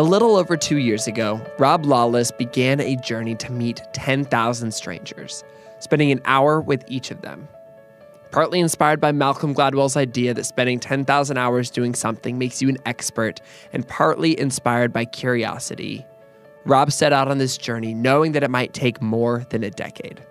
A little over 2 years ago, Rob Lawless began a journey to meet 10,000 strangers, spending an hour with each of them. Partly inspired by Malcolm Gladwell's idea that spending 10,000 hours doing something makes you an expert, and partly inspired by curiosity, Rob set out on this journey knowing that it might take more than a decade.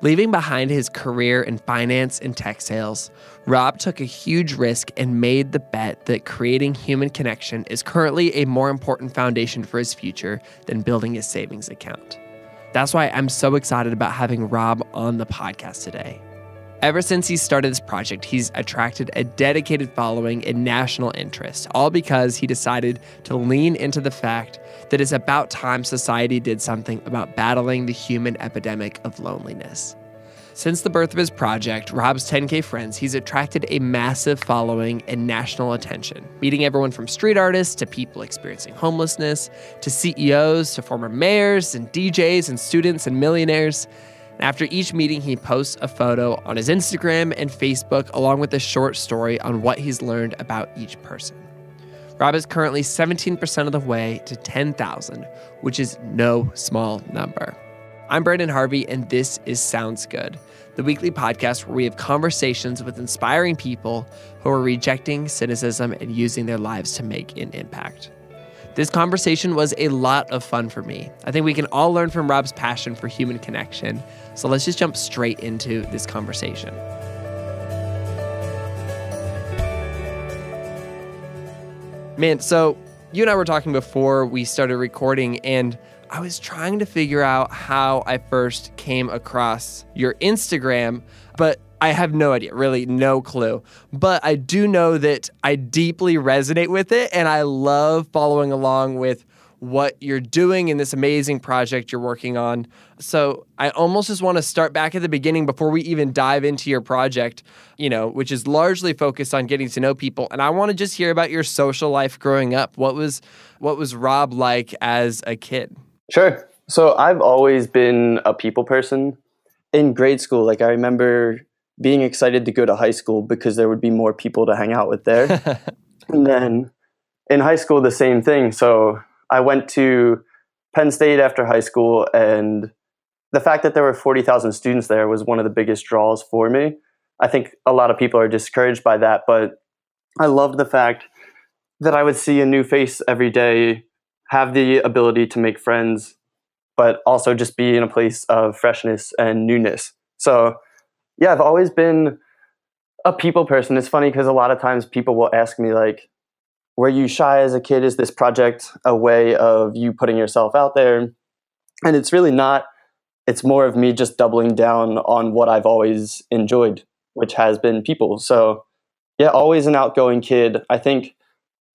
Leaving behind his career in finance and tech sales, Rob took a huge risk and made the bet that creating human connection is currently a more important foundation for his future than building his savings account. That's why I'm so excited about having Rob on the podcast today. Ever since he started this project, he's attracted a dedicated following and national interest, all because he decided to lean into the fact that it's about time society did something about battling the human epidemic of loneliness. Since the birth of his project, Rob's 10K Friends, he's attracted a massive following and national attention, meeting everyone from street artists to people experiencing homelessness, to CEOs, to former mayors and DJs and students and millionaires. After each meeting, he posts a photo on his Instagram and Facebook along with a short story on what he's learned about each person. Rob is currently 17% of the way to 10,000, which is no small number. I'm Brandon Harvey, and this is Sounds Good, the weekly podcast where we have conversations with inspiring people who are rejecting cynicism and using their lives to make an impact. This conversation was a lot of fun for me. I think we can all learn from Rob's passion for human connection. So let's just jump straight into this conversation. Man, so you and I were talking before we started recording, and I was trying to figure out how I first came across your Instagram, but I have no idea, really no clue. But I do know that I deeply resonate with it, and I love following along with what you're doing in this amazing project you're working on. So I almost just want to start back at the beginning before we even dive into your project, you know, which is largely focused on getting to know people. And I want to just hear about your social life growing up. What was Rob like as a kid? Sure. So I've always been a people person. In grade school, like I remember being excited to go to high school because there would be more people to hang out with there. And then in high school, the same thing. So I went to Penn State after high school, and the fact that there were 40,000 students there was one of the biggest draws for me. I think a lot of people are discouraged by that, but I loved the fact that I would see a new face every day, have the ability to make friends, but also just be in a place of freshness and newness. So yeah, I've always been a people person. It's funny because a lot of times people will ask me, like, were you shy as a kid? Is this project a way of you putting yourself out there? And it's really not. It's more of me just doubling down on what I've always enjoyed, which has been people. So yeah, always an outgoing kid. I think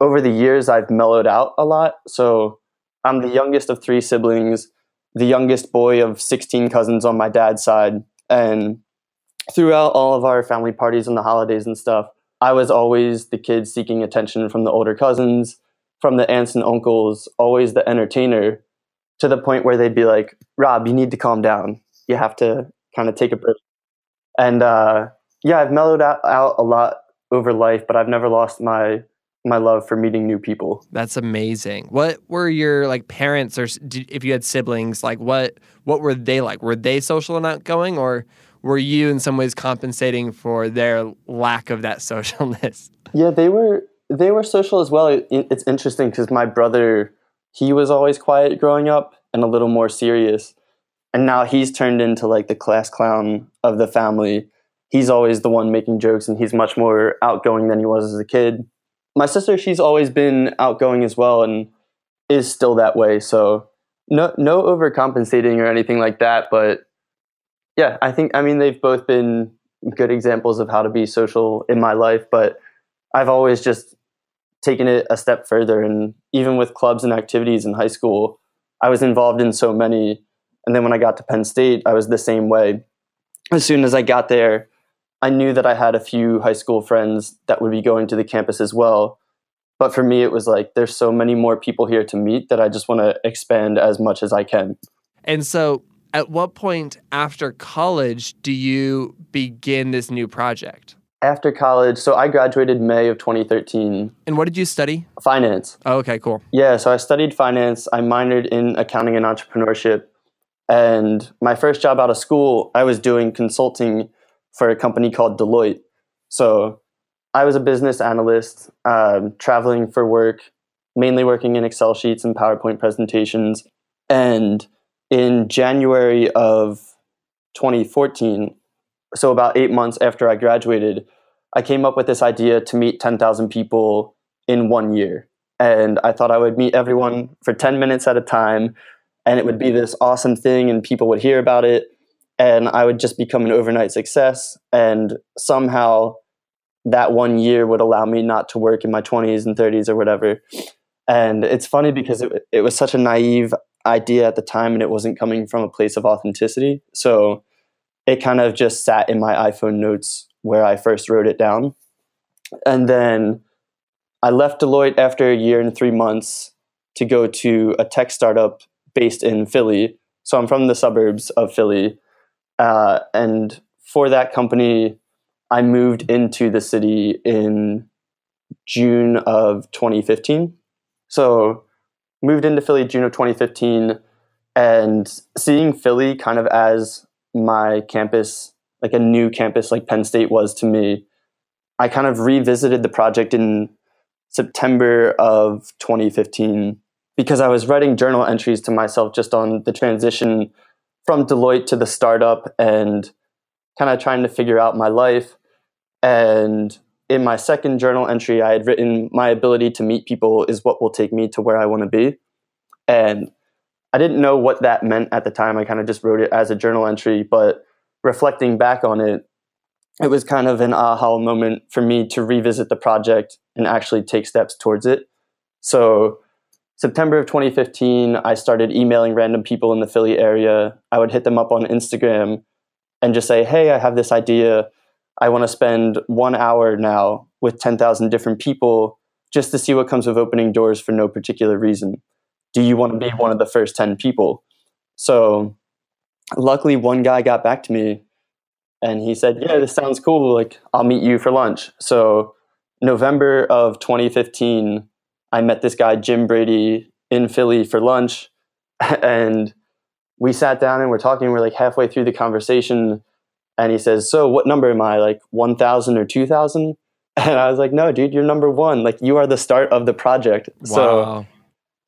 over the years I've mellowed out a lot. So I'm the youngest of three siblings, the youngest boy of 16 cousins on my dad's side. And throughout all of our family parties and the holidays and stuff, I was always the kid seeking attention from the older cousins, from the aunts and uncles, always the entertainer, to the point where they'd be like, Rob, you need to calm down. You have to kind of take a break. And yeah, I've mellowed out a lot over life, but I've never lost my love for meeting new people. That's amazing. What were your parents, or if you had siblings, what were they like? Were they social and outgoing, or were you in some ways compensating for their lack of that socialness? Yeah, they were social as well. It's interesting because my brother, he was always quiet growing up and a little more serious. And now he's turned into the class clown of the family. He's always the one making jokes, and he's much more outgoing than he was as a kid. My sister, she's always been outgoing as well and is still that way. So no overcompensating or anything like that, but yeah, I mean, they've both been good examples of how to be social in my life, but I've always just taken it a step further. And even with clubs and activities in high school, I was involved in so many. And then when I got to Penn State, I was the same way. As soon as I got there, I knew that I had a few high school friends that would be going to the campus as well. But for me, it was like, there's so many more people here to meet that I just want to expand as much as I can. And so at what point after college do you begin this new project? After college, so I graduated May of 2013. And what did you study? Finance. Oh, okay, cool. Yeah, so I studied finance. I minored in accounting and entrepreneurship. And my first job out of school, I was doing consulting for a company called Deloitte. So I was a business analyst, traveling for work, mainly working in Excel sheets and PowerPoint presentations. And in January of 2014, so about 8 months after I graduated, I came up with this idea to meet 10,000 people in 1 year. And I thought I would meet everyone for 10 minutes at a time, and it would be this awesome thing, and people would hear about it, and I would just become an overnight success. And somehow that 1 year would allow me not to work in my 20s and 30s or whatever. And it's funny because it was such a naive idea at the time, and it wasn't coming from a place of authenticity. So it kind of just sat in my iPhone notes where I first wrote it down. And then I left Deloitte after a year and 3 months to go to a tech startup based in Philly. So I'm from the suburbs of Philly. And for that company, I moved into the city in June of 2015. So moved into Philly June of 2015, and seeing Philly kind of as my campus, like a new campus like Penn State was to me, I kind of revisited the project in September of 2015 because I was writing journal entries to myself just on the transition from Deloitte to the startup and kind of trying to figure out my life. And in my second journal entry, I had written, "My ability to meet people is what will take me to where I want to be." And I didn't know what that meant at the time. I kind of just wrote it as a journal entry, but reflecting back on it, it was kind of an aha moment for me to revisit the project and actually take steps towards it. So September of 2015, I started emailing random people in the Philly area. I would hit them up on Instagram and just say, "Hey, I have this idea. I want to spend 1 hour now with 10,000 different people just to see what comes of opening doors for no particular reason. Do you want to be one of the first 10 people?" So luckily one guy got back to me and he said, "Yeah, this sounds cool. Like, I'll meet you for lunch." So November of 2015, I met this guy, Jim Brady, in Philly for lunch. And we sat down and we're talking. We're like halfway through the conversation. And he says, "So what number am I, like 1,000 or 2,000? And I was like, "No, dude, you're number one. Like, you are the start of the project." Wow. So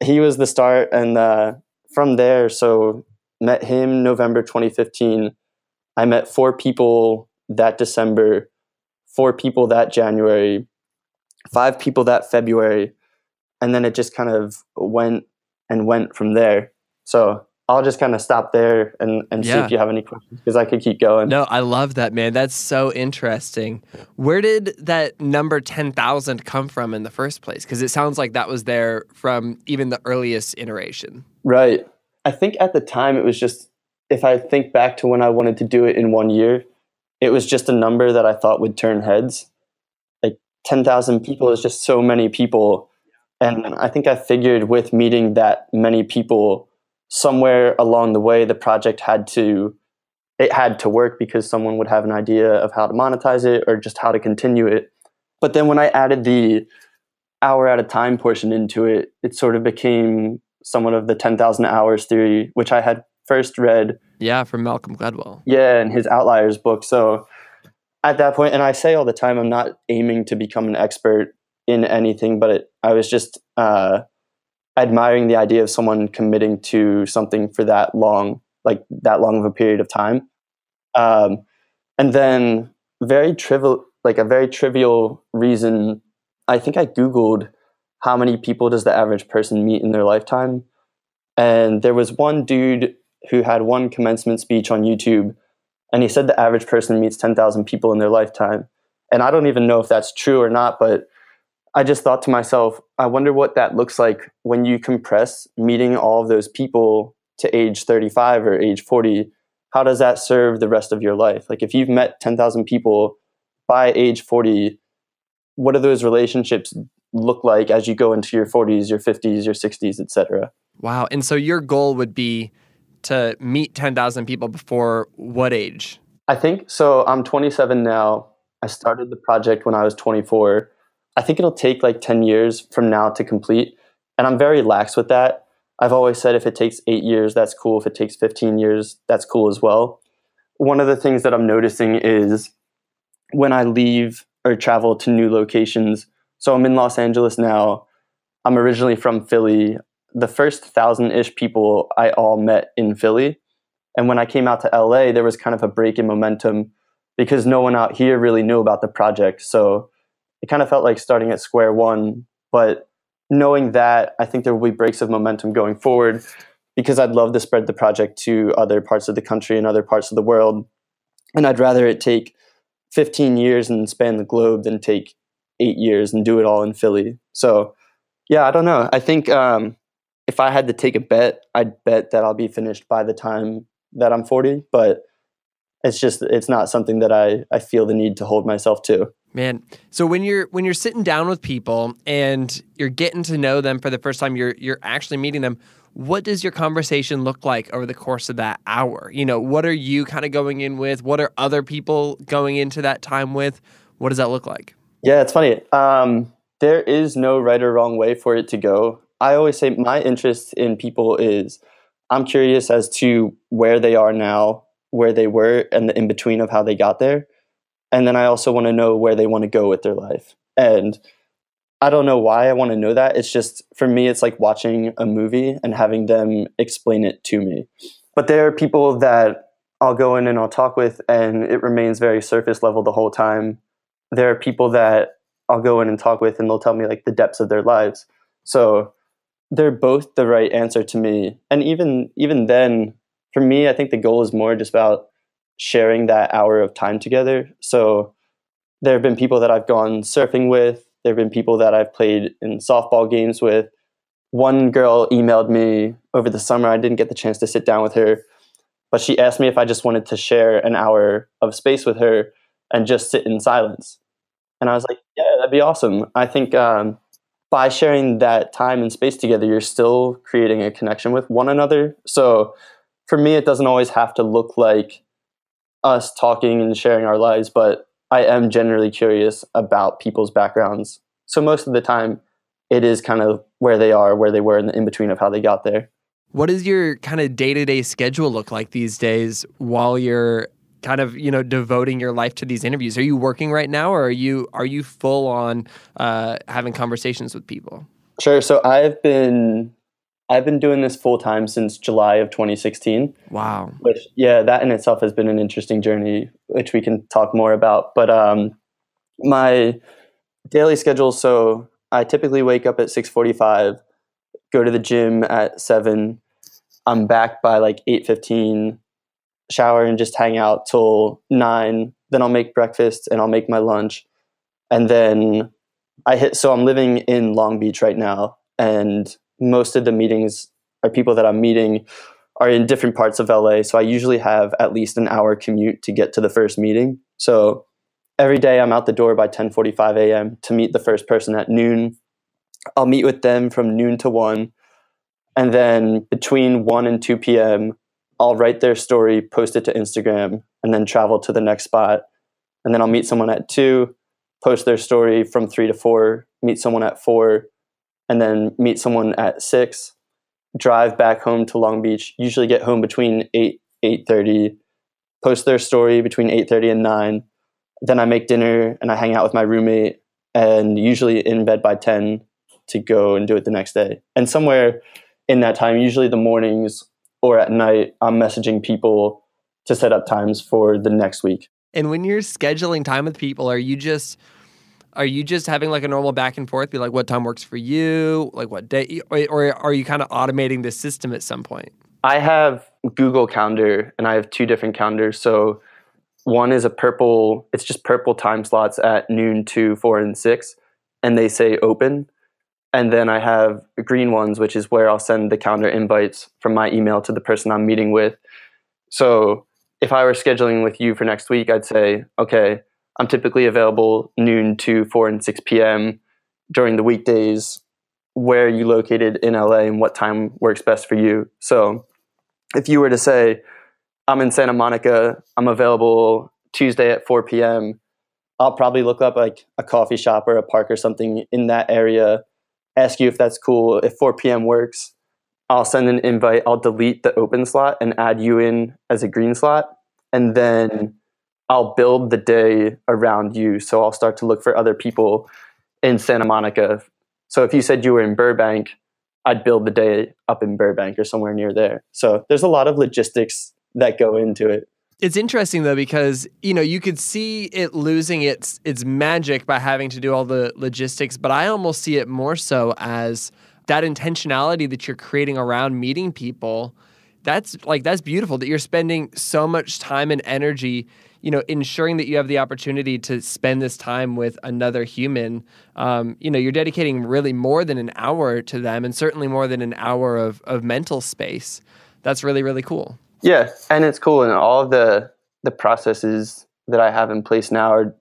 he was the start, and from there, so met him November 2015. I met 4 people that December, 4 people that January, 5 people that February, and then it just kind of went and went from there. So I'll just kind of stop there and see if you have any questions, because I could keep going. No, I love that, man. That's so interesting. Where did that number 10,000 come from in the first place? Because it sounds like that was there from even the earliest iteration. Right. I think at the time it was just, if I think back to when I wanted to do it in 1 year, it was just a number that I thought would turn heads. Like 10,000 people is just so many people. And I think I figured with meeting that many people, somewhere along the way, the project had to work, because someone would have an idea of how to monetize it or just how to continue it. But then when I added the hour at a time portion into it, it sort of became somewhat of the 10,000 hours theory, which I had first read. Yeah, from Malcolm Gladwell. Yeah, in his Outliers book. So at that point, and I say all the time, I'm not aiming to become an expert in anything, but I was just admiring the idea of someone committing to something for that long, like that long of a period of time. And then a very trivial reason, I think I Googled how many people does the average person meet in their lifetime. And there was one dude who had one commencement speech on YouTube, and he said the average person meets 10,000 people in their lifetime. And I don't even know if that's true or not, but I just thought to myself, I wonder what that looks like when you compress meeting all of those people to age 35 or age 40. How does that serve the rest of your life? Like, if you've met 10,000 people by age 40, what do those relationships look like as you go into your 40s, your 50s, your 60s, etc.? Wow. And so your goal would be to meet 10,000 people before what age? I think so. I'm 27 now. I started the project when I was 24. I think it'll take like 10 years from now to complete. And I'm very lax with that. I've always said if it takes 8 years, that's cool. If it takes 15 years, that's cool as well. One of the things that I'm noticing is when I leave or travel to new locations, so I'm in Los Angeles now. I'm originally from Philly. The first 1,000-ish people I all met in Philly. And when I came out to LA, there was kind of a break in momentum because no one out here really knew about the project. So it kind of felt like starting at square one. But knowing that, I think there will be breaks of momentum going forward because I'd love to spread the project to other parts of the country and other parts of the world. And I'd rather it take 15 years and span the globe than take 8 years and do it all in Philly. So yeah, I don't know. I think if I had to take a bet, I'd bet that I'll be finished by the time that I'm 40, but it's not something that I feel the need to hold myself to. Man. So when you're sitting down with people and you're getting to know them for the first time, you're actually meeting them, what does your conversation look like over the course of that hour? You know, what are you kind of going in with? What are other people going into that time with? What does that look like? Yeah, it's funny. There is no right or wrong way for it to go. I always say my interest in people is I'm curious as to where they are now, where they were, and the in-between of how they got there. And then I also want to know where they want to go with their life. And I don't know why I want to know that. It's just, for me, it's like watching a movie and having them explain it to me. But there are people that I'll go in and I'll talk with, and it remains very surface level the whole time. There are people that I'll go in and talk with, and they'll tell me like the depths of their lives. So they're both the right answer to me. And even then, for me, I think the goal is more just about sharing that hour of time together. So there have been people that I've gone surfing with. There have been people that I've played in softball games with. One girl emailed me over the summer. I didn't get the chance to sit down with her, but she asked me if I just wanted to share an hour of space with her and just sit in silence. And I was like, yeah, that'd be awesome. I think by sharing that time and space together, you're still creating a connection with one another. So for me, it doesn't always have to look like us talking and sharing our lives, but I am generally curious about people's backgrounds. So most of the time, it is kind of where they are, where they were, and the in-between of how they got there. What does your kind of day-to-day schedule look like these days while you're kind of, you know, devoting your life to these interviews? Are you working right now, or are you full on having conversations with people? Sure. So I've been doing this full-time since July of 2016. Wow. Which, yeah, that in itself has been an interesting journey, which we can talk more about. But my daily schedule, so I typically wake up at 6:45, go to the gym at 7. I'm back by like 8:15, shower and just hang out till 9. Then I'll make breakfast and I'll make my lunch. And then so I'm living in Long Beach right now, and most of the meetings are people that I'm meeting are in different parts of LA. So I usually have at least an hour commute to get to the first meeting. So every day I'm out the door by 10:45 a.m. to meet the first person at noon. I'll meet with them from noon to 1. And then between 1 and 2 p.m., I'll write their story, post it to Instagram, and then travel to the next spot. And then I'll meet someone at 2, post their story from 3 to 4, meet someone at 4, and then meet someone at 6, drive back home to Long Beach, usually get home between 8:30, post their story between 8:30 and 9. Then I make dinner and I hang out with my roommate, and usually in bed by 10 to go and do it the next day. And somewhere in that time, usually the mornings or at night, I'm messaging people to set up times for the next week. And when you're scheduling time with people, are you just having like a normal back and forth, be like, what time works for you? Like what day? Or are you kind of automating the system at some point? I have Google Calendar, and I have 2 different calendars. So one is it's just purple time slots at noon, 2, 4, and 6. And they say open. And then I have green ones, which is where I'll send the calendar invites from my email to the person I'm meeting with. So if I were scheduling with you for next week, I'd say, okay, I'm typically available noon, 2, 4, and 6 p.m. during the weekdays. Where are you located in LA, and what time works best for you? So if you were to say, I'm in Santa Monica, I'm available Tuesday at 4 p.m., I'll probably look up like a coffee shop or a park or something in that area, ask you if that's cool. If 4 p.m. works, I'll send an invite. I'll delete the open slot and add you in as a green slot. And then I'll build the day around you. So I'll start to look for other people in Santa Monica. So if you said you were in Burbank, I'd build the day up in Burbank or somewhere near there. So there's a lot of logistics that go into it. It's interesting though, because, you know, you could see it losing its magic by having to do all the logistics, but I almost see it more so as that intentionality that you're creating around meeting people. That's beautiful that you're spending so much time and energy, you know, ensuring that you have the opportunity to spend this time with another human. You know, you're dedicating really more than an hour to them, and certainly more than an hour of mental space. That's really, really cool. Yeah, and it's cool. And all of the processes that I have in place now are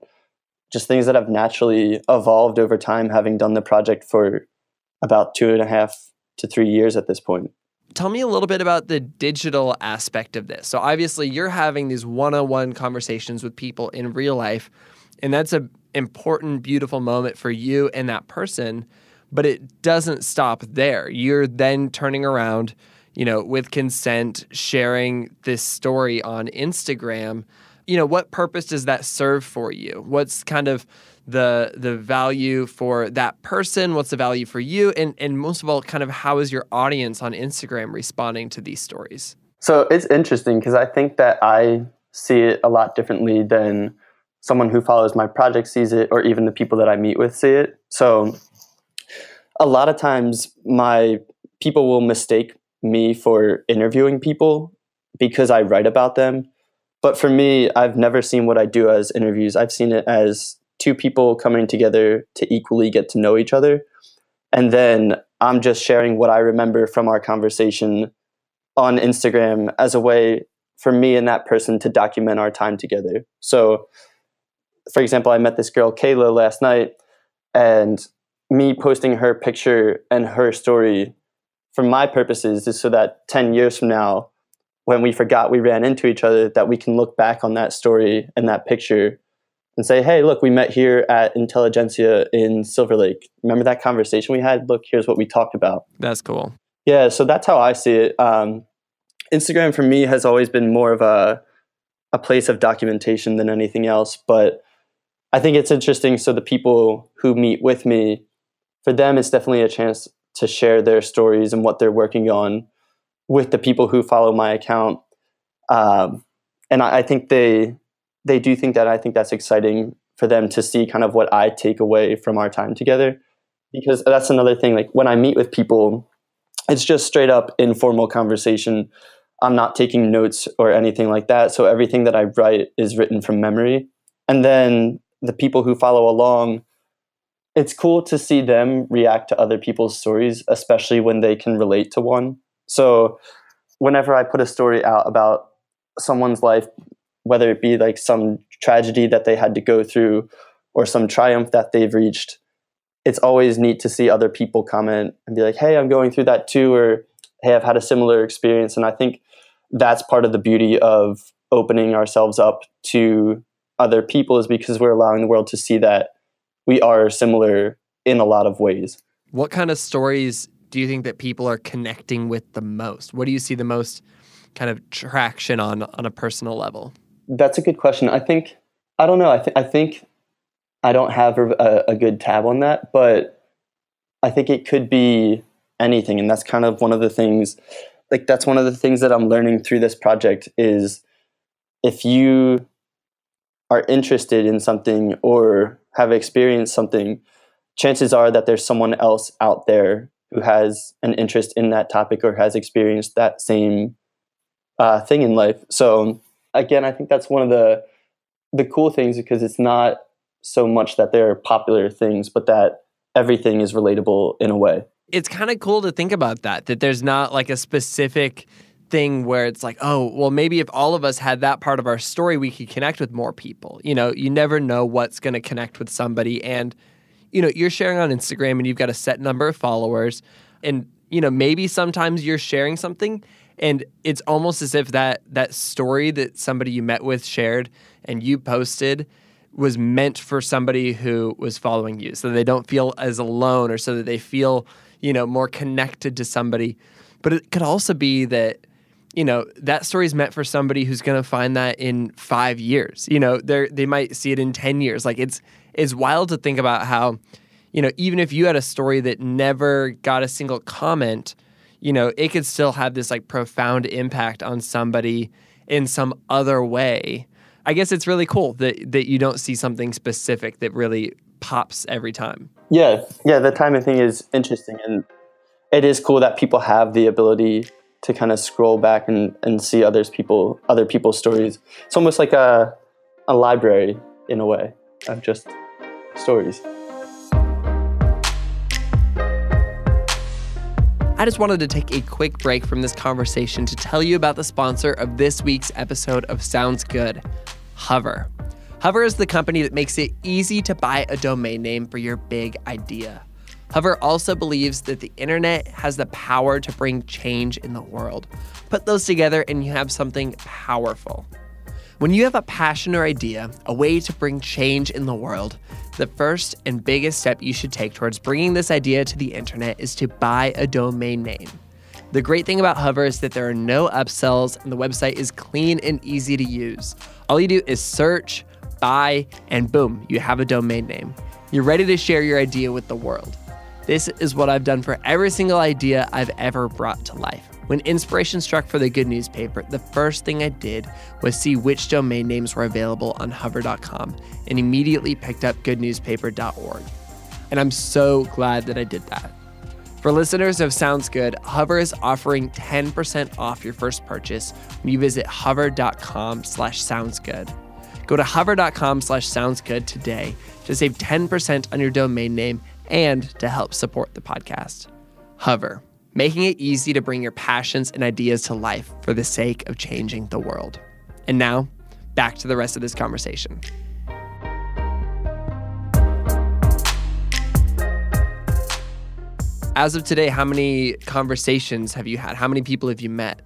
just things that have naturally evolved over time, having done the project for about 2.5 to 3 years at this point. Tell me a little bit about the digital aspect of this. So obviously you're having these one-on-one conversations with people in real life, and that's an important, beautiful moment for you and that person, but it doesn't stop there. You're then turning around, you know, with consent, sharing this story on Instagram. You know, what purpose does that serve for you? What's kind of the value for that person? What's the value for you? And most of all, kind of how is your audience on Instagram responding to these stories? So it's interesting because I think that I see it a lot differently than someone who follows my project sees it, or even the people that I meet with see it. So a lot of times my people will mistake me for interviewing people because I write about them. But for me, I've never seen what I do as interviews. I've seen it as two people coming together to equally get to know each other. And then I'm just sharing what I remember from our conversation on Instagram as a way for me and that person to document our time together. So, for example, I met this girl, Kayla, last night, and me posting her picture and her story for my purposes is so that 10 years from now, when we forgot we ran into each other, that we can look back on that story and that picture and say, hey, look, we met here at Intelligentsia in Silver Lake. Remember that conversation we had? Look, here's what we talked about. That's cool. Yeah, so that's how I see it. Instagram for me has always been more of a place of documentation than anything else. But I think it's interesting. So the people who meet with me, for them, it's definitely a chance to share their stories and what they're working on with the people who follow my account. And I think they do think that. I think that's exciting for them to see kind of what I take away from our time together, because that's another thing. Like when I meet with people, it's just straight up informal conversation. I'm not taking notes or anything like that. So everything that I write is written from memory. And then the people who follow along, it's cool to see them react to other people's stories, especially when they can relate to one. So whenever I put a story out about someone's life, whether it be like some tragedy that they had to go through or some triumph that they've reached, it's always neat to see other people comment and be like, hey, I'm going through that too, or hey, I've had a similar experience. And I think that's part of the beauty of opening ourselves up to other people, is because we're allowing the world to see that we are similar in a lot of ways. What kind of stories do you think that people are connecting with the most? What do you see the most kind of traction on a personal level? That's a good question. I think I don't have a good tab on that, but I think it could be anything. And that's kind of one of the things, like that's one of the things that I'm learning through this project, is if you are interested in something or have experienced something, chances are that there's someone else out there who has an interest in that topic or has experienced that same thing in life. So again, I think that's one of the cool things, because it's not so much that they're popular things, but that everything is relatable in a way. It's kind of cool to think about that there's not like a specific thing where it's like, oh, well, maybe if all of us had that part of our story, we could connect with more people. You know, you never know what's going to connect with somebody. And, you know, you're sharing on Instagram and you've got a set number of followers, and, you know, maybe sometimes you're sharing something and it's almost as if that story that somebody you met with shared and you posted was meant for somebody who was following you, so they don't feel as alone, or so that they feel, you know, more connected to somebody. But it could also be that, you know, that story is meant for somebody who's going to find that in 5 years. You know, they might see it in 10 years. Like, it's wild to think about how, you know, even if you had a story that never got a single comment, you know, it could still have this like profound impact on somebody in some other way. I guess it's really cool that you don't see something specific that really pops every time. Yeah, the timing thing is interesting, and it is cool that people have the ability to kind of scroll back and see other people's stories. It's almost like a library in a way of just stories. I just wanted to take a quick break from this conversation to tell you about the sponsor of this week's episode of Sounds Good, Hover. Hover is the company that makes it easy to buy a domain name for your big idea. Hover also believes that the internet has the power to bring change in the world. Put those together and you have something powerful. When you have a passion or idea, a way to bring change in the world, the first and biggest step you should take towards bringing this idea to the internet is to buy a domain name. The great thing about Hover is that there are no upsells and the website is clean and easy to use. All you do is search, buy, and boom, you have a domain name. You're ready to share your idea with the world. This is what I've done for every single idea I've ever brought to life. When inspiration struck for The Good Newspaper, the first thing I did was see which domain names were available on hover.com and immediately picked up goodnewspaper.org. And I'm so glad that I did that. For listeners of Sounds Good, Hover is offering 10% off your first purchase when you visit hover.com/soundsgood. Go to hover.com/soundsgood today to save 10% on your domain name and to help support the podcast. Hover, making it easy to bring your passions and ideas to life for the sake of changing the world. And now, back to the rest of this conversation. As of today, how many conversations have you had? How many people have you met?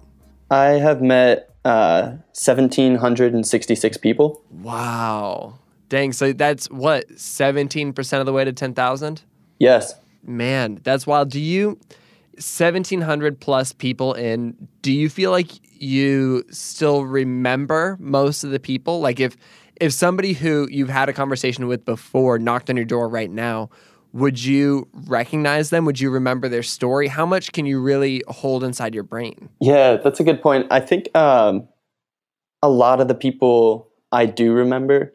I have met 1,766 people. Wow. Dang, so that's what, 17% of the way to 10,000? Yes. Man, that's wild. Do you, 1,700 plus people in, do you feel like you still remember most of the people? Like if somebody who you've had a conversation with before knocked on your door right now, would you recognize them? Would you remember their story? How much can you really hold inside your brain? Yeah, that's a good point. I think a lot of the people I do remember,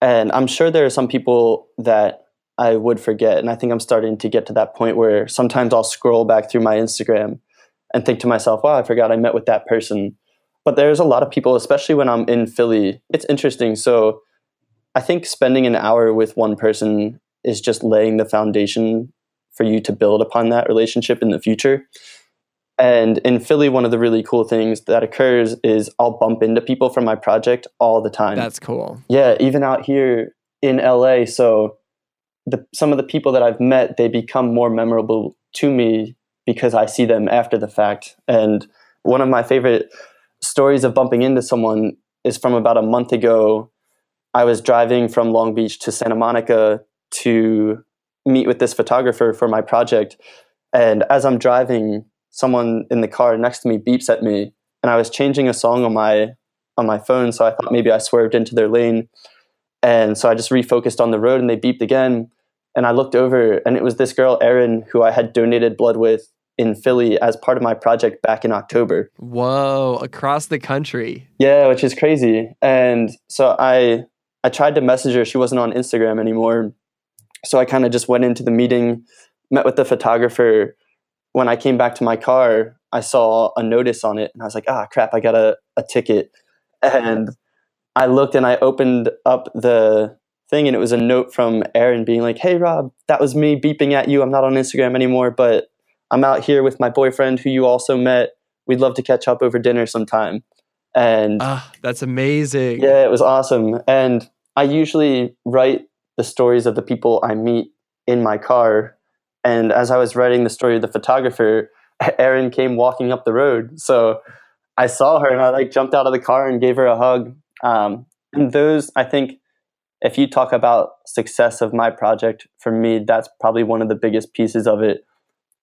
and I'm sure there are some people that I would forget. And I think I'm starting to get to that point where sometimes I'll scroll back through my Instagram and think to myself, wow, I forgot I met with that person. But there's a lot of people, especially when I'm in Philly. It's interesting. So I think spending an hour with one person is just laying the foundation for you to build upon that relationship in the future. And in Philly, one of the really cool things that occurs is I'll bump into people from my project all the time. That's cool. Yeah, even out here in LA. So some of the people that I've met, they become more memorable to me because I see them after the fact. And one of my favorite stories of bumping into someone is from about a month ago. I was driving from Long Beach to Santa Monica to meet with this photographer for my project. And as I'm driving, someone in the car next to me beeps at me, and I was changing a song on my phone, so I thought maybe I swerved into their lane. And so I just refocused on the road, and they beeped again. And I looked over, and it was this girl, Erin, who I had donated blood with in Philly as part of my project back in October. Whoa, across the country. Yeah, which is crazy. And so I tried to message her. She wasn't on Instagram anymore. So I kind of just went into the meeting, met with the photographer. When I came back to my car, I saw a notice on it, and I was like, ah, crap, I got a ticket. And I looked, and I opened up the thing, and it was a note from Erin being like, hey, Rob, that was me beeping at you. I'm not on Instagram anymore, but I'm out here with my boyfriend who you also met. We'd love to catch up over dinner sometime. And that's amazing. Yeah, it was awesome. And I usually write the stories of the people I meet in my car. And as I was writing the story of the photographer, Erin came walking up the road. So I saw her, and I jumped out of the car and gave her a hug. And those, I think, if you talk about success of my project, for me, that's probably one of the biggest pieces of it,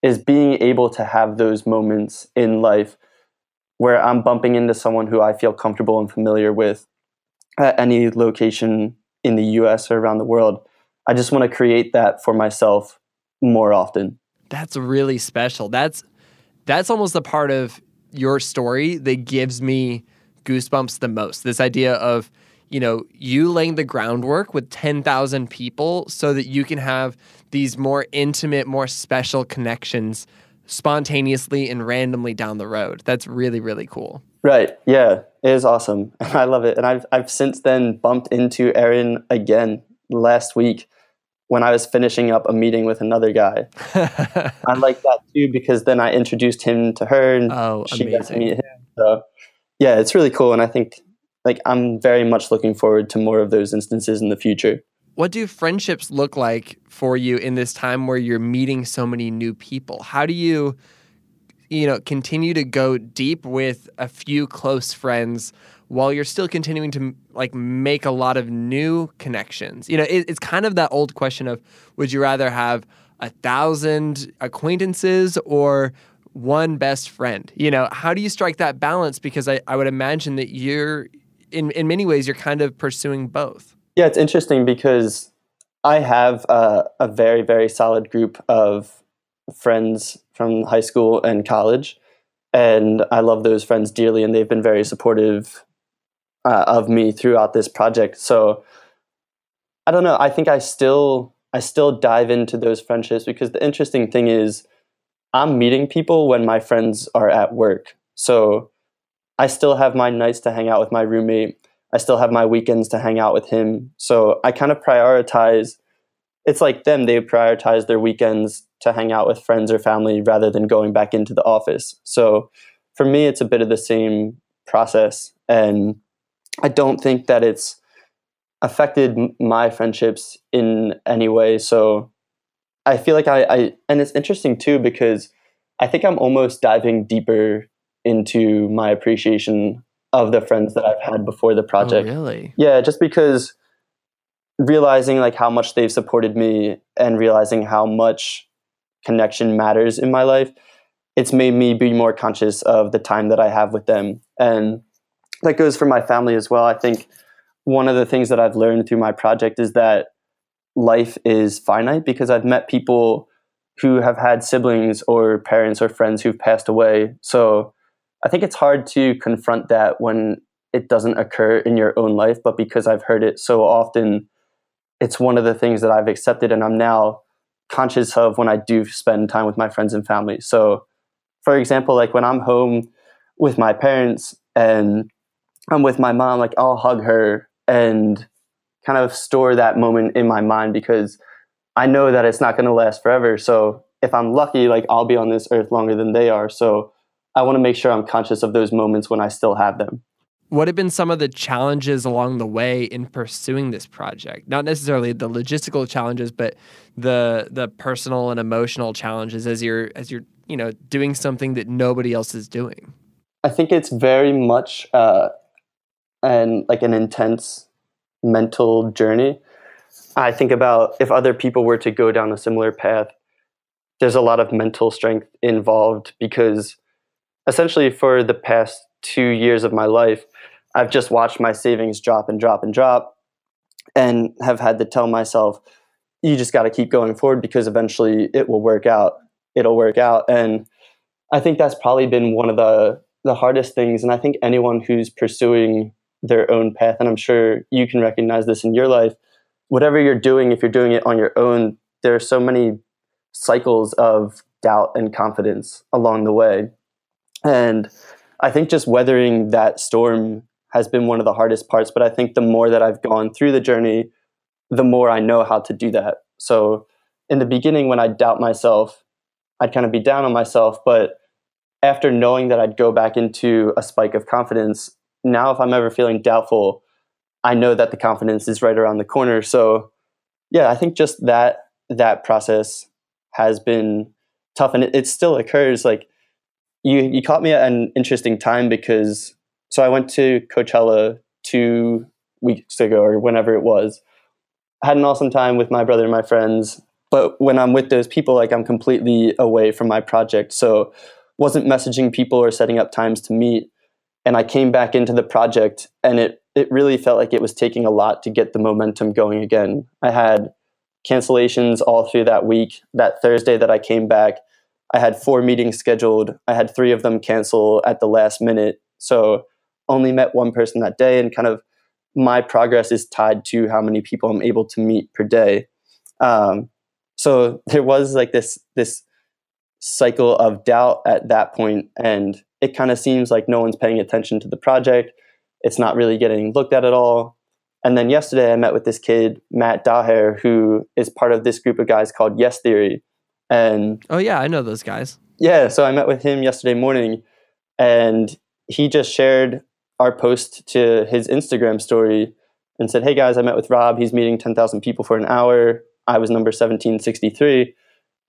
is being able to have those moments in life where I'm bumping into someone who I feel comfortable and familiar with at any location in the US or around the world. I just want to create that for myself more often. That's really special. That's almost the part of your story that gives me goosebumps the most. This idea of, you know, you laying the groundwork with 10,000 people so that you can have these more intimate, more special connections spontaneously and randomly down the road. That's really, really cool. Right. Yeah, it is awesome. I love it. And I've since then bumped into Erin again last week when I was finishing up a meeting with another guy. I like that too, because then I introduced him to her and she got to meet him. So yeah, it's really cool. And I think I'm very much looking forward to more of those instances in the future. What do friendships look like for you in this time where you're meeting so many new people? How do you, continue to go deep with a few close friends while you're still continuing to make a lot of new connections? You know, it's kind of that old question of, would you rather have 1,000 acquaintances or one best friend? You know, how do you strike that balance? Because I would imagine that you're, in many ways, you're kind of pursuing both. Yeah, it's interesting because I have a very, very solid group of friends from high school and college, and I love those friends dearly, and they've been very supportive of me throughout this project. So I don't know. I think I still dive into those friendships, because the interesting thing is I'm meeting people when my friends are at work. So I still have my nights to hang out with my roommate. I still have my weekends to hang out with him. So I kind of prioritize. It's like them. They prioritize their weekends to hang out with friends or family rather than going back into the office. So for me, it's a bit of the same process. And I don't think that it's affected my friendships in any way. So I feel like and it's interesting too, because I think I'm almost diving deeper into my appreciation of the friends that I've had before the project. Oh, really? Yeah, just because realizing how much they've supported me and realizing how much connection matters in my life, it's made me be more conscious of the time that I have with them. And that goes for my family as well. I think one of the things that I've learned through my project is that life is finite, because I've met people who have had siblings or parents or friends who've passed away. So I think it's hard to confront that when it doesn't occur in your own life, but because I've heard it so often, it's one of the things that I've accepted and I'm now conscious of when I do spend time with my friends and family. So for example, when I'm home with my parents and I'm with my mom, I'll hug her and kind of store that moment in my mind, because I know that it's not going to last forever. So if I'm lucky, I'll be on this earth longer than they are. So I want to make sure I'm conscious of those moments when I still have them. What have been some of the challenges along the way in pursuing this project? Not necessarily the logistical challenges, but the personal and emotional challenges as you're doing something that nobody else is doing. I think it's very much an intense mental journey. I think about if other people were to go down a similar path, there's a lot of mental strength involved, because essentially for the past 2 years of my life, I've just watched my savings drop and drop and drop, and have had to tell myself, you just got to keep going forward, because eventually it will work out. It'll work out. And I think that's probably been one of the hardest things. And I think anyone who's pursuing their own path, and I'm sure you can recognize this in your life, whatever you're doing, if you're doing it on your own, there are so many cycles of doubt and confidence along the way. And I think just weathering that storm has been one of the hardest parts. But I think the more that I've gone through the journey, the more I know how to do that. So in the beginning, when I doubt myself, I'd kind of be down on myself. But after knowing that I'd go back into a spike of confidence, now if I'm ever feeling doubtful, I know that the confidence is right around the corner. So yeah, I think just that process has been tough, and it still occurs. You caught me at an interesting time, because I went to Coachella 2 weeks ago or whenever it was, I had an awesome time with my brother and my friends. But when I'm with those people, like, I'm completely away from my project. So wasn't messaging people or setting up times to meet. And I came back into the project, and it really felt like it was taking a lot to get the momentum going again. I had cancellations all through that week. That Thursday that I came back, I had 4 meetings scheduled. I had 3 of them cancel at the last minute. So only met one person that day, and kind of my progress is tied to how many people I'm able to meet per day. So there was like this cycle of doubt at that point, and it kind of seems like no one's paying attention to the project. It's not really getting looked at all. And then yesterday I met with this kid, Matt Daher, who is part of this group of guys called Yes Theory. And oh yeah, I know those guys. Yeah, so I met with him yesterday morning, and he just shared our post to his Instagram story and said, "Hey guys, I met with Rob. He's meeting 10,000 people for an hour. I was number 1763.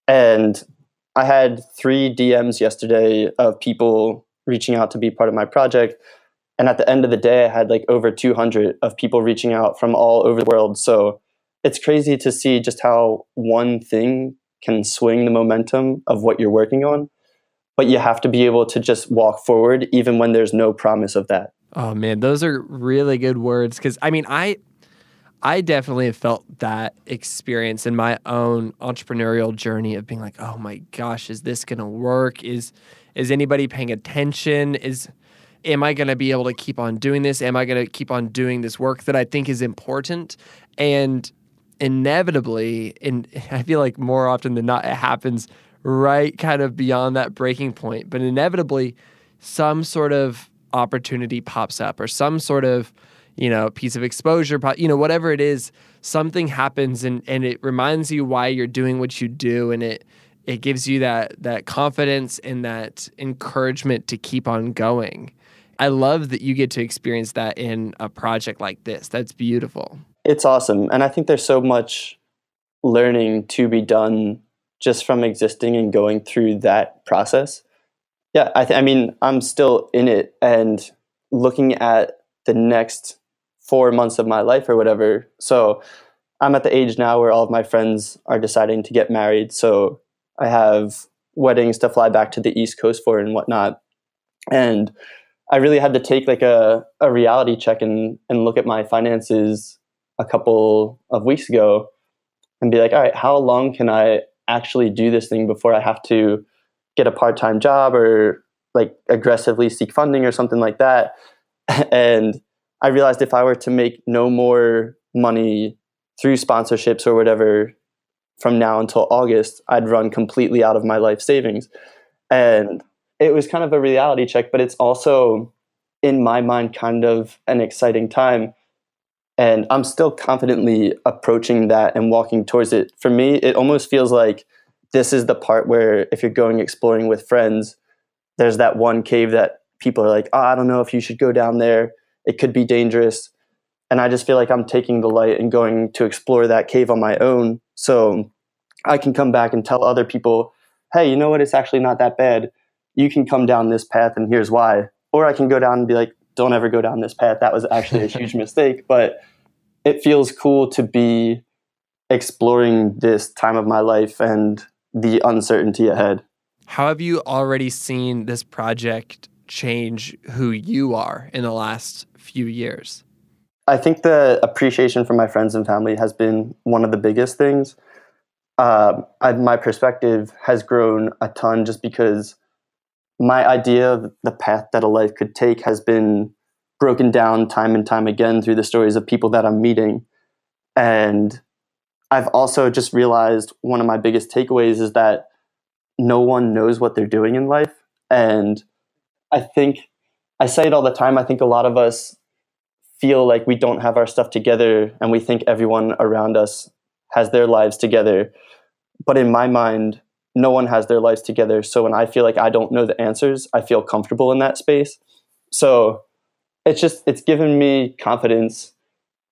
And I had 3 DMs yesterday of people reaching out to be part of my project. And at the end of the day, I had like over 200 of people reaching out from all over the world. So it's crazy to see just how one thing can swing the momentum of what you're working on. But you have to be able to just walk forward even when there's no promise of that. Oh man, those are really good words. Because I mean, I definitely have felt that experience in my own entrepreneurial journey of being like, oh my gosh, is this going to work? Is anybody paying attention? Am I going to be able to keep on doing this? Am I going to keep on doing this work that I think is important? And inevitably, and I feel like more often than not, it happens right kind of beyond that breaking point. But inevitably, some sort of opportunity pops up, or some sort of piece of exposure, whatever it is, something happens, and it reminds you why you're doing what you do, and it gives you that confidence and that encouragement to keep on going. I love that you get to experience that in a project like this. That's beautiful. It's awesome. And I think there's so much learning to be done just from existing and going through that process. Yeah, I mean, I'm still in it, and looking at the next 4 months of my life or whatever. So I'm at the age now where all of my friends are deciding to get married. So I have weddings to fly back to the East Coast for and whatnot. And I really had to take like a reality check and look at my finances a couple of weeks ago and be like, all right, how long can I actually do this thing before I have to get a part-time job or like aggressively seek funding or something like that? And I realized if I were to make no more money through sponsorships or whatever from now until August, I'd run completely out of my life savings. And it was kind of a reality check, but it's also, in my mind, kind of an exciting time. And I'm still confidently approaching that and walking towards it. For me, it almost feels like this is the part where if you're going exploring with friends, there's that one cave that people are like, oh, I don't know if you should go down there. It could be dangerous. And I just feel like I'm taking the light and going to explore that cave on my own. So I can come back and tell other people, hey, you know what? It's actually not that bad. You can come down this path, and here's why. Or I can go down and be like, don't ever go down this path. That was actually a huge mistake. But it feels cool to be exploring this time of my life and the uncertainty ahead. How have you already seen this project change who you are in the last few years? I think the appreciation from my friends and family has been one of the biggest things. My perspective has grown a ton just because my idea of the path that a life could take has been broken down time and time again through the stories of people that I'm meeting. And I've also just realized one of my biggest takeaways is that no one knows what they're doing in life. And I think I say it all the time. I think a lot of us feel like we don't have our stuff together, and we think everyone around us has their lives together. But in my mind, no one has their lives together. So when I feel like I don't know the answers, I feel comfortable in that space. So it's given me confidence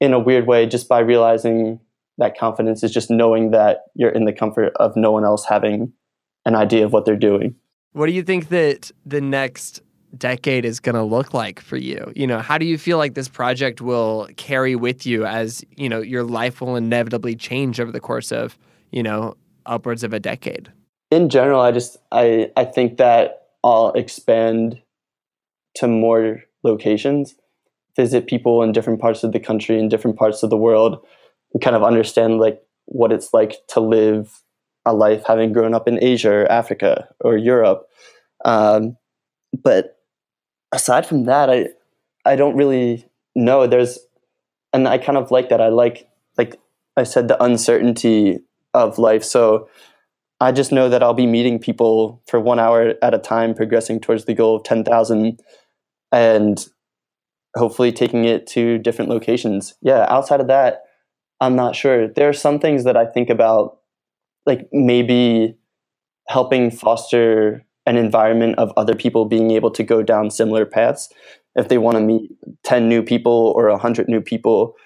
in a weird way, just by realizing that confidence is just knowing that you're in the comfort of no one else having an idea of what they're doing. What do you think that the next decade is going to look like for you? You know, how do you feel like this project will carry with you as, you know, your life will inevitably change over the course of, you know, upwards of a decade? In general, I think that I'll expand to more locations, visit people in different parts of the country and different parts of the world, and kind of understand like what it's like to live a life having grown up in Asia or Africa or Europe. But aside from that, I don't really know. And I kind of like that. I like I said, the uncertainty of life. So I just know that I'll be meeting people for 1 hour at a time, progressing towards the goal of 10,000 and hopefully taking it to different locations. Yeah, outside of that, I'm not sure. There are some things that I think about, like maybe helping foster an environment of other people being able to go down similar paths if they want to meet 10 new people or 100 new people.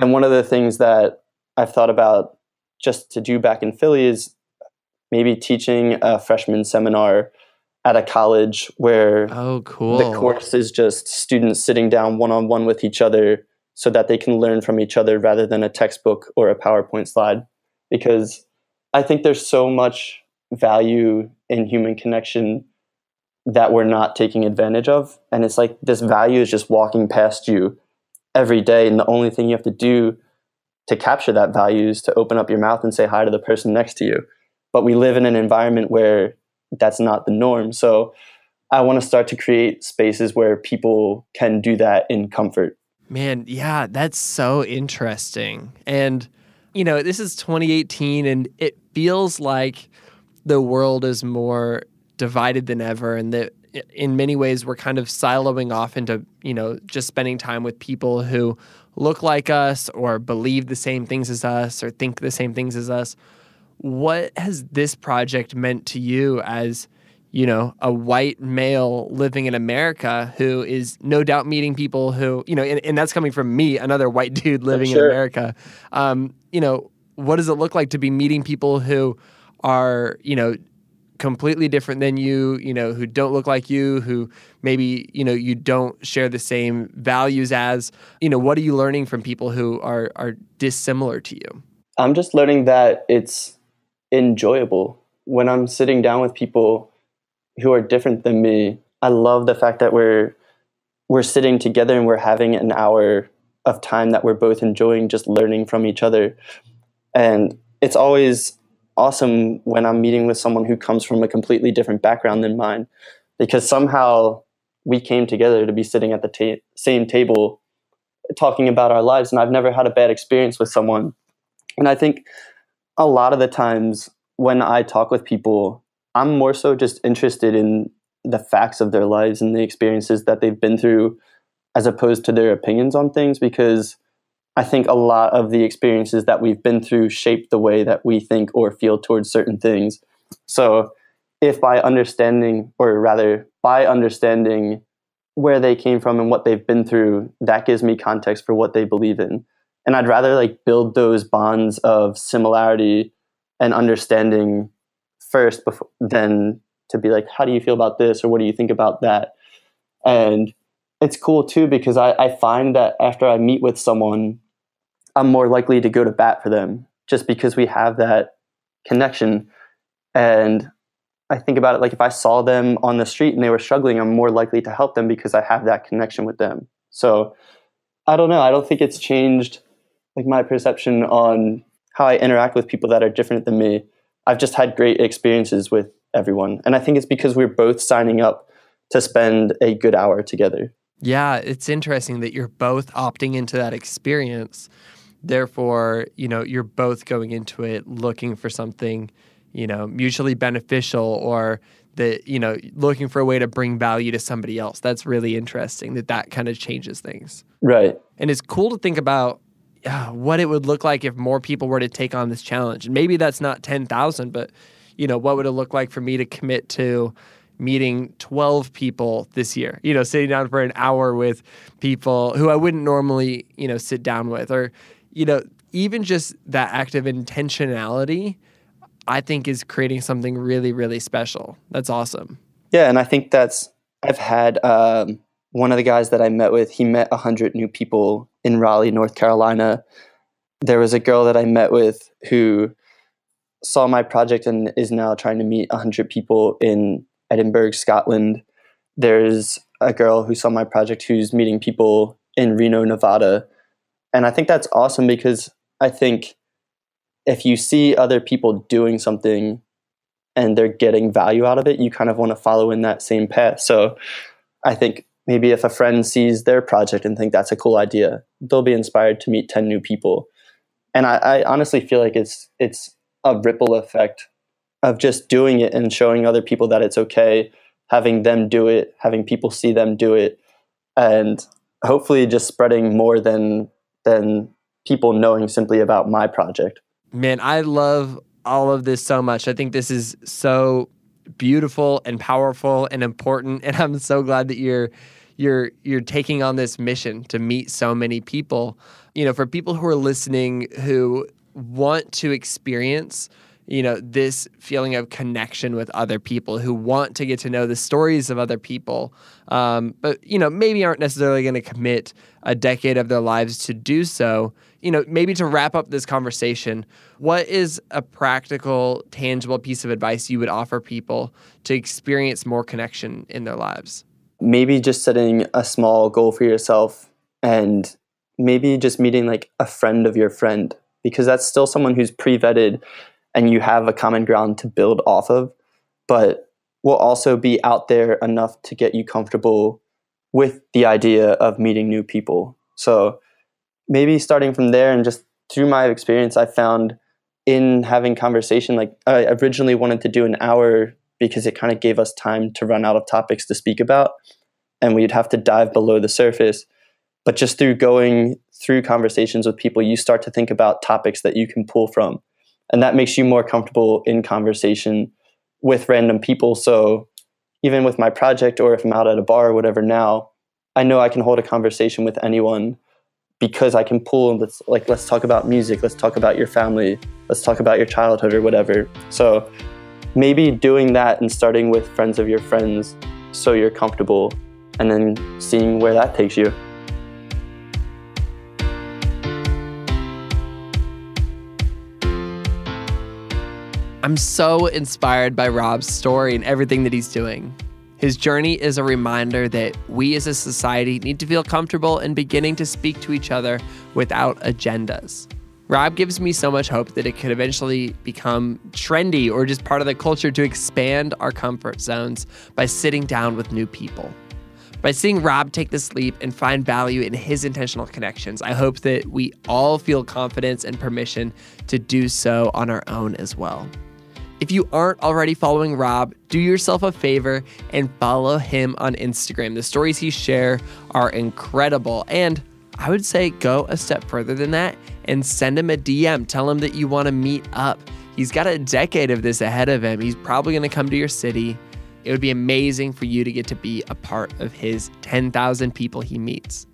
And one of the things that I've thought about just to do back in Philly is maybe teaching a freshman seminar at a college where the course is just students sitting down one-on-one with each other so that they can learn from each other rather than a textbook or a PowerPoint slide. Because I think there's so much value in human connection that we're not taking advantage of. And it's like this value is just walking past you every day. And the only thing you have to do to capture that value is to open up your mouth and say hi to the person next to you. But we live in an environment where that's not the norm. So I want to start to create spaces where people can do that in comfort. Man, yeah, that's so interesting. And, you know, this is 2018 and it feels like the world is more divided than ever, and that in many ways we're kind of siloing off into, you know, just spending time with people who look like us or believe the same things as us or think the same things as us. What has this project meant to you as, you know, a white male living in America who is no doubt meeting people who, you know, and that's coming from me, another white dude living in America. You know, what does it look like to be meeting people who are, you know, completely different than you, you know, who don't look like you, who maybe, you know, you don't share the same values as? You know, what are you learning from people who are dissimilar to you? I'm just learning that it's enjoyable. When I'm sitting down with people who are different than me, I love the fact that we're sitting together and we're having an hour of time that we're both enjoying, just learning from each other. And it's always awesome when I'm meeting with someone who comes from a completely different background than mine, because somehow we came together to be sitting at the same table talking about our lives. And I've never had a bad experience with someone. And I think a lot of the times when I talk with people, I'm more so just interested in the facts of their lives and the experiences that they've been through as opposed to their opinions on things, because I think a lot of the experiences that we've been through shape the way that we think or feel towards certain things. So if by understanding where they came from and what they've been through, that gives me context for what they believe in. And I'd rather like build those bonds of similarity and understanding first than to be like, how do you feel about this? Or what do you think about that? And it's cool too, because I find that after I meet with someone, I'm more likely to go to bat for them just because we have that connection. And I think about it like if I saw them on the street and they were struggling, I'm more likely to help them because I have that connection with them. So I don't know. I don't think it's changed like my perception on how I interact with people that are different than me. I've just had great experiences with everyone. And I think it's because we're both signing up to spend a good hour together. Yeah, it's interesting that you're both opting into that experience. Therefore, you know, you're both going into it looking for something, you know, mutually beneficial, or that, you know, looking for a way to bring value to somebody else. That's really interesting that kind of changes things. Right. And it's cool to think about what it would look like if more people were to take on this challenge. And maybe that's not 10,000, but, you know, what would it look like for me to commit to meeting 12 people this year, you know, sitting down for an hour with people who I wouldn't normally, you know, sit down with? Or, you know, even just that act of intentionality, I think, is creating something really, really special. That's awesome. Yeah. And I think that's I've had one of the guys that I met with, he met 100 new people in Raleigh, North Carolina. There was a girl that I met with who saw my project and is now trying to meet 100 people in Edinburgh, Scotland. There's a girl who saw my project who's meeting people in Reno, Nevada. And I think that's awesome, because I think if you see other people doing something and they're getting value out of it, you kind of want to follow in that same path. So I think maybe if a friend sees their project and think that's a cool idea, they'll be inspired to meet 10 new people. And I honestly feel like it's a ripple effect of just doing it and showing other people that it's okay, having them do it, having people see them do it, and hopefully just spreading more than people knowing simply about my project. Man, I love all of this so much. I think this is so beautiful and powerful and important, and I'm so glad that you're taking on this mission to meet so many people. You know, for people who are listening who want to experience, you know, this feeling of connection with other people, who want to get to know the stories of other people, but, you know, maybe aren't necessarily going to commit a decade of their lives to do so. You know, maybe to wrap up this conversation, what is a practical, tangible piece of advice you would offer people to experience more connection in their lives? Maybe just setting a small goal for yourself, and maybe just meeting like a friend of your friend, because that's still someone who's pre-vetted and you have a common ground to build off of, but will also be out there enough to get you comfortable with the idea of meeting new people. So maybe starting from there, and just through my experience, I found in having conversation, like I originally wanted to do an hour because it kind of gave us time to run out of topics to speak about, and we'd have to dive below the surface. But just through going through conversations with people, you start to think about topics that you can pull from. And that makes you more comfortable in conversation with random people. So even with my project, or if I'm out at a bar or whatever now, I know I can hold a conversation with anyone, because I can pull, let's talk about music, let's talk about your family, let's talk about your childhood or whatever. So maybe doing that and starting with friends of your friends so you're comfortable, and then seeing where that takes you. I'm so inspired by Rob's story and everything that he's doing. His journey is a reminder that we as a society need to feel comfortable in beginning to speak to each other without agendas. Rob gives me so much hope that it could eventually become trendy or just part of the culture to expand our comfort zones by sitting down with new people. By seeing Rob take this leap and find value in his intentional connections, I hope that we all feel confidence and permission to do so on our own as well. If you aren't already following Rob, do yourself a favor and follow him on Instagram. The stories he shares are incredible. And I would say go a step further than that and send him a DM. Tell him that you want to meet up. He's got a decade of this ahead of him. He's probably going to come to your city. It would be amazing for you to get to be a part of his 10,000 people he meets.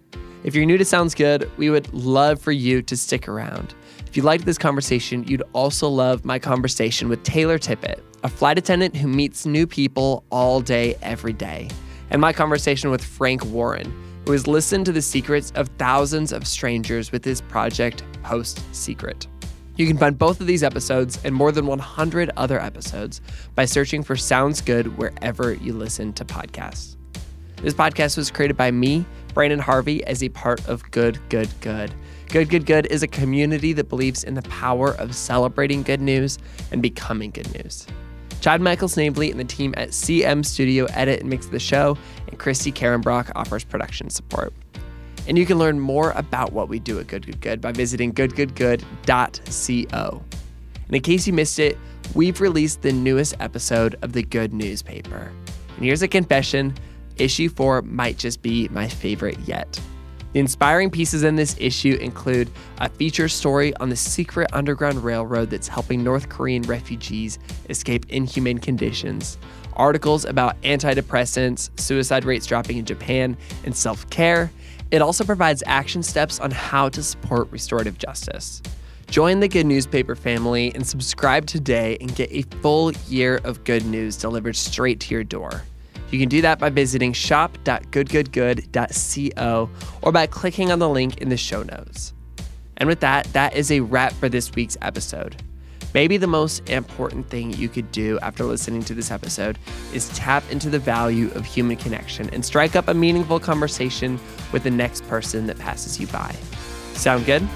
If you're new to Sounds Good, we would love for you to stick around. If you liked this conversation, you'd also love my conversation with Taylor Tippett, a flight attendant who meets new people all day, every day. And my conversation with Frank Warren, who has listened to the secrets of thousands of strangers with his project, Post Secret. You can find both of these episodes and more than 100 other episodes by searching for Sounds Good wherever you listen to podcasts. This podcast was created by me, Brandon Harvey, as a part of Good, Good, Good. Good, Good, Good is a community that believes in the power of celebrating good news and becoming good news. Chad Michaels-Nabley and the team at CM Studio edit and mix the show, and Christy Karenbrock offers production support. And you can learn more about what we do at Good, Good, Good by visiting goodgoodgood.co. And in case you missed it, we've released the newest episode of The Good Newspaper. And here's a confession, issue 4 might just be my favorite yet. The inspiring pieces in this issue include a feature story on the secret underground railroad that's helping North Korean refugees escape inhumane conditions, articles about antidepressants, suicide rates dropping in Japan, and self-care. It also provides action steps on how to support restorative justice. Join the Good Newspaper family and subscribe today and get a full year of good news delivered straight to your door. You can do that by visiting shop.goodgoodgood.co or by clicking on the link in the show notes. And with that, that is a wrap for this week's episode. Maybe the most important thing you could do after listening to this episode is tap into the value of human connection and strike up a meaningful conversation with the next person that passes you by. Sound good?